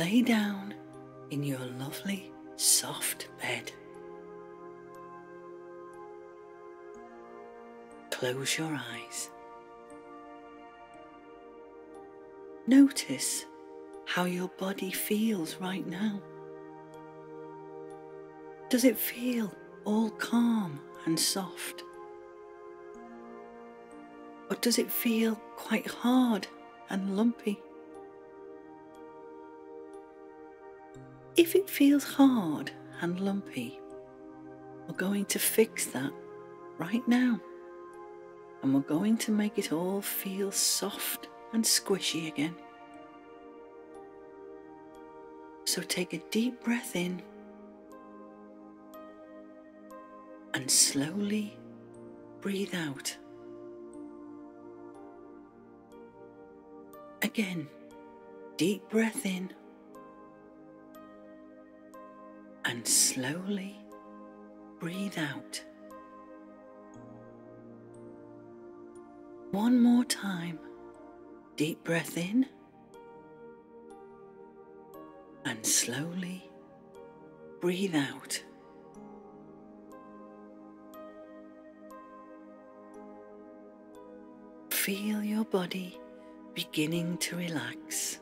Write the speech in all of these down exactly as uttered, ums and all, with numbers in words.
Lay down in your lovely, soft bed. Close your eyes. Notice how your body feels right now. Does it feel all calm and soft? Or does it feel quite hard and lumpy? If it feels hard and lumpy, we're going to fix that right now. And we're going to make it all feel soft and squishy again. So take a deep breath in and slowly breathe out. Again, deep breath in and slowly breathe out. One more time, deep breath in and slowly breathe out. Feel your body beginning to relax.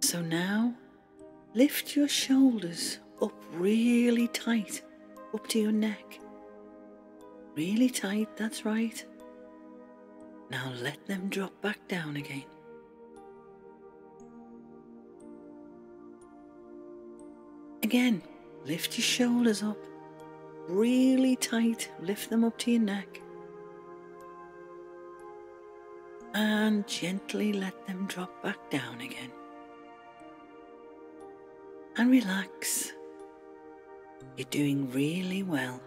So now, lift your shoulders up really tight, up to your neck. Really tight, that's right. Now let them drop back down again. Again, lift your shoulders up. Really tight, lift them up to your neck. And gently let them drop back down again. And relax. You're doing really well.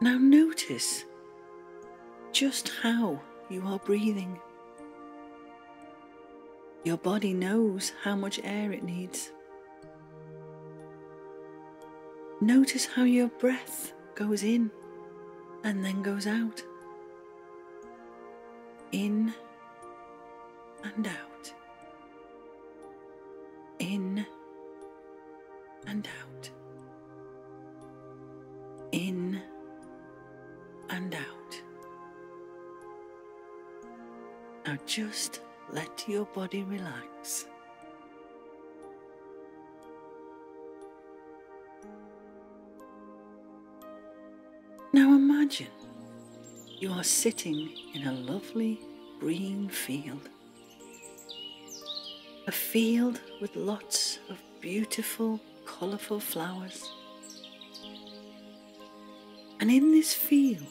Now notice just how you are breathing. Your body knows how much air it needs. Notice how your breath goes in and then goes out. In and out. In and out. In and out. Now just let your body relax. Now imagine you are sitting in a lovely green field. A field with lots of beautiful, colourful flowers. And in this field,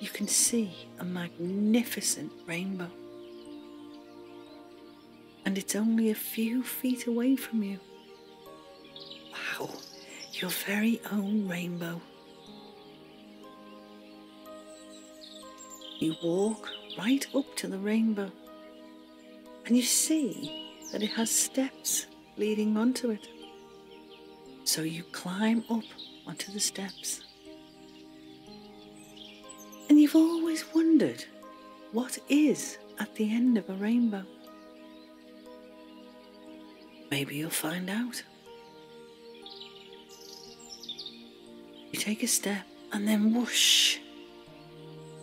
you can see a magnificent rainbow. And it's only a few feet away from you. Wow, your very own rainbow. You walk right up to the rainbow and you see that it has steps leading onto it. So you climb up onto the steps. And you've always wondered what is at the end of a rainbow. Maybe you'll find out. You take a step and then whoosh,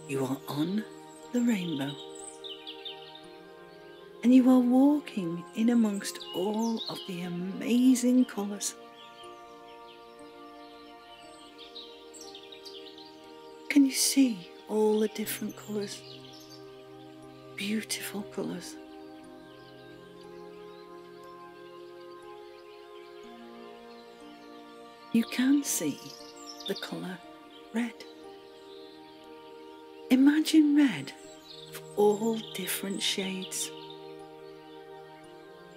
you are on the rainbow. And you are walking in amongst all of the amazing colours. Can you see all the different colours? Beautiful colours. You can see the colour red. Imagine red of all different shades.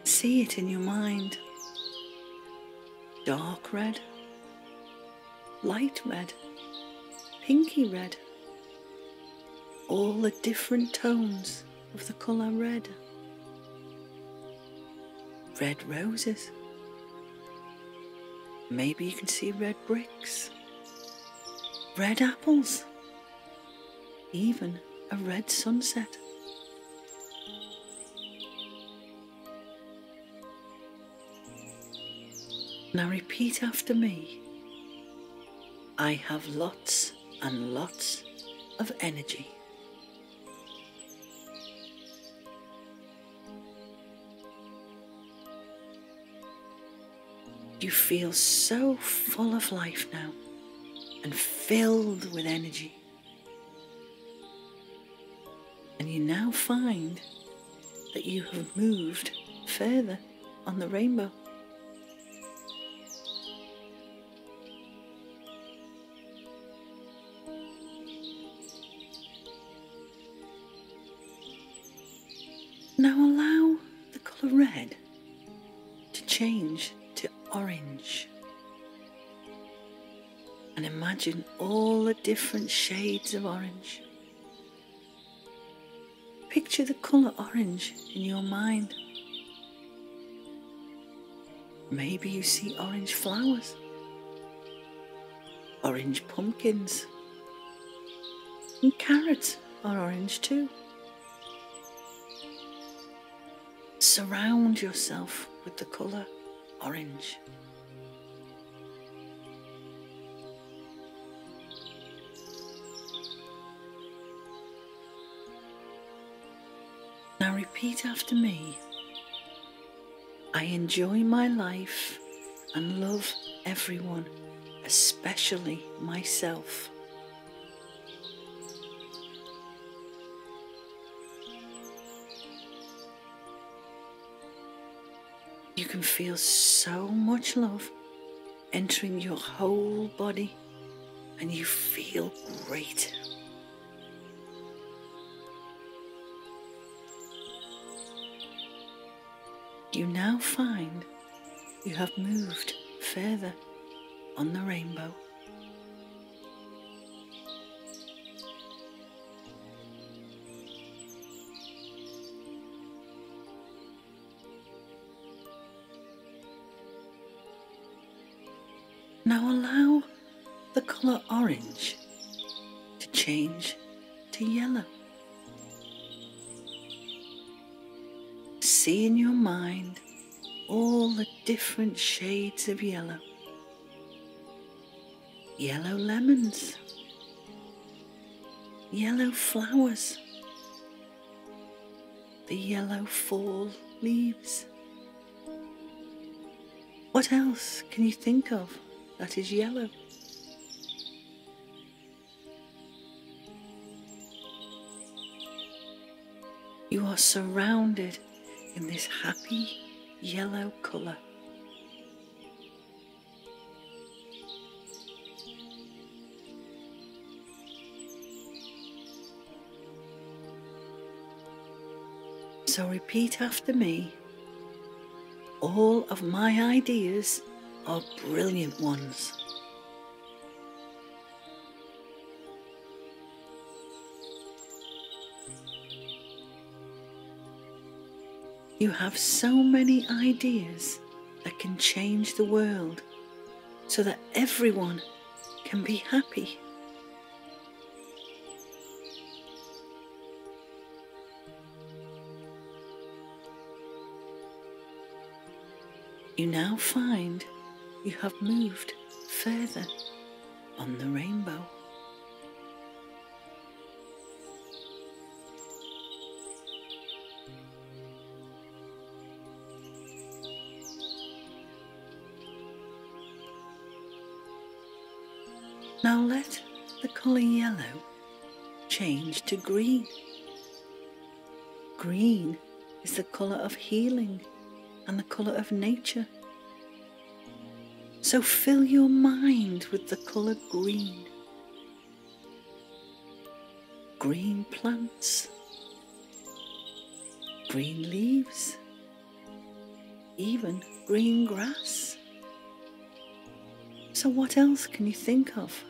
See it in your mind. Dark red, light red, pinky red. All the different tones of the colour red. Red roses. Maybe you can see red bricks, red apples, even a red sunset. Now repeat after me. I have lots and lots of energy. You feel so full of life now and filled with energy. And you now find that you have moved further on the rainbow. Now allow the colour red to change to orange, and imagine all the different shades of orange. Picture the colour orange in your mind. Maybe you see orange flowers, orange pumpkins, and carrots are orange too. Surround yourself with the colour orange. Now repeat after me. I enjoy my life and love everyone, especially myself. You can feel so much love entering your whole body, and you feel great. You now find you have moved further on the rainbow. Now allow the colour orange to change to yellow. See in your mind all the different shades of yellow. Yellow lemons, yellow flowers, the yellow fall leaves. What else can you think of that is yellow? You are surrounded in this happy yellow colour. So repeat after me. All of my ideas are brilliant ones. You have so many ideas that can change the world so that everyone can be happy. You now find you have moved further on the rainbow. Now let the colour yellow change to green. Green is the colour of healing and the colour of nature. So fill your mind with the colour green. Green plants, green leaves, even green grass. So what else can you think of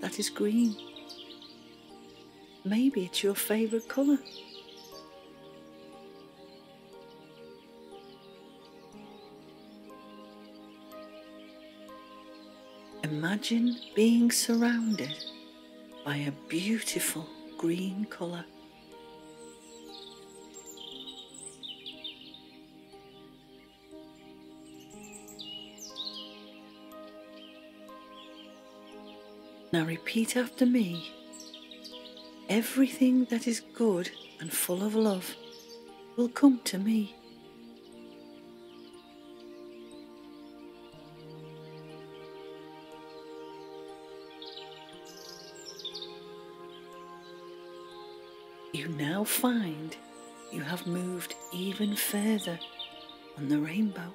that is green? Maybe it's your favourite colour. Imagine being surrounded by a beautiful green colour. Now repeat after me. Everything that is good and full of love will come to me. You now find you have moved even further on the rainbow.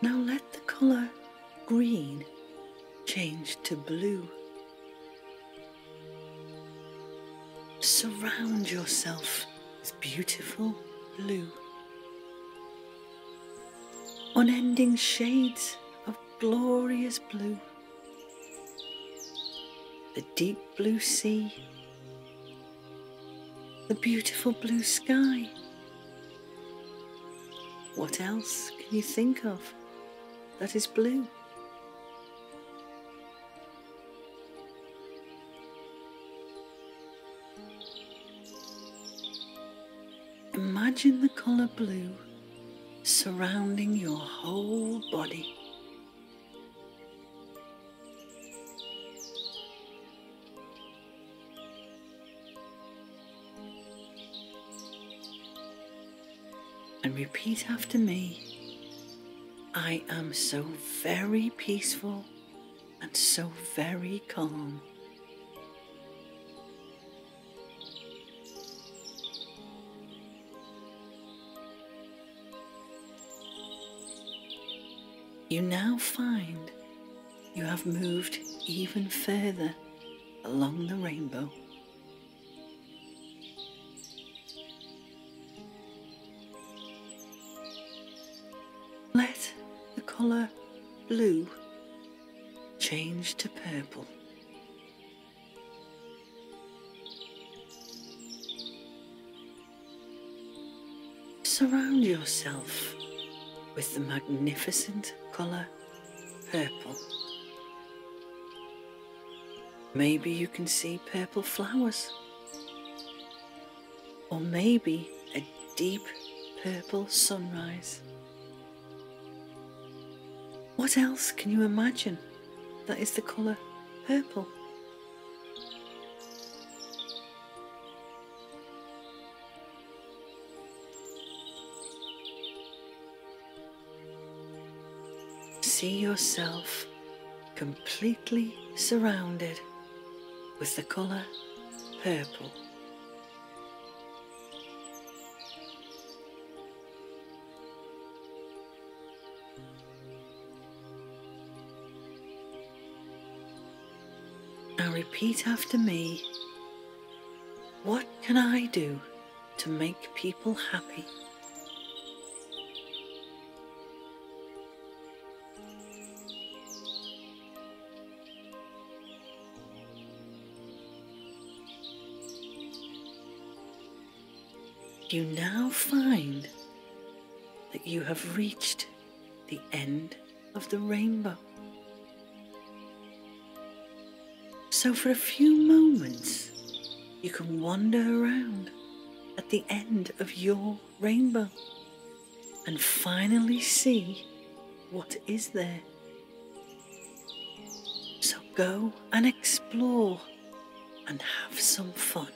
Now let the colour green change to blue. Surround yourself with beautiful blue. Unending shades of glorious blue. The deep blue sea. The beautiful blue sky. What else can you think of that is blue? Imagine the colour blue surrounding your whole body. And repeat after me. I am so very peaceful and so very calm. You now find you have moved even further along the rainbow. Let the colour blue change to purple. Surround yourself with the magnificent colour purple. Maybe you can see purple flowers, or maybe a deep purple sunrise. What else can you imagine that is the colour purple? See yourself completely surrounded with the colour purple. Repeat after me. What can I do to make people happy? You now find that you have reached the end of the rainbow. So for a few moments, you can wander around at the end of your rainbow and finally see what is there. So go and explore and have some fun.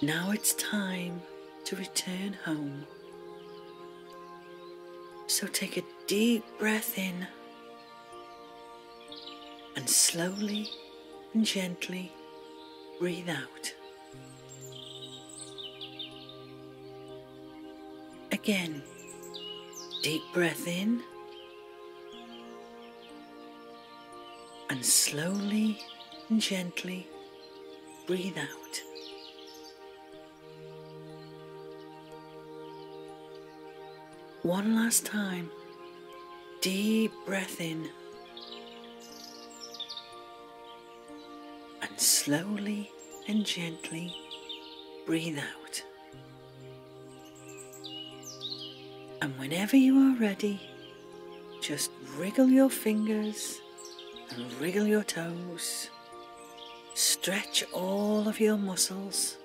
Now it's time to return home. So take a deep breath in and slowly and gently breathe out. Again, deep breath in and slowly and gently breathe out. One last time, deep breath in and slowly and gently breathe out. And whenever you are ready, just wriggle your fingers and wriggle your toes, stretch all of your muscles,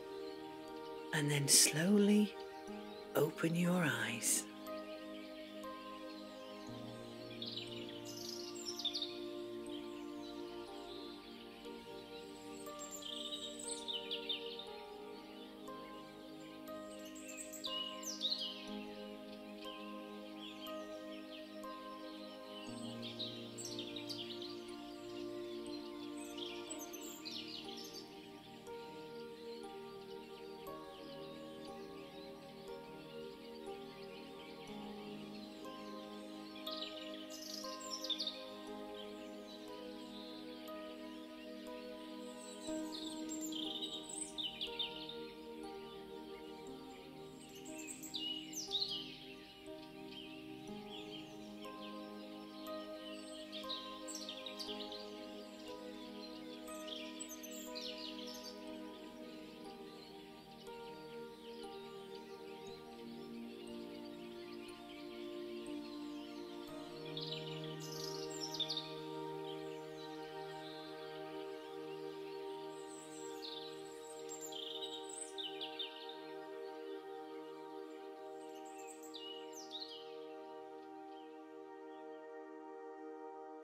and then slowly open your eyes.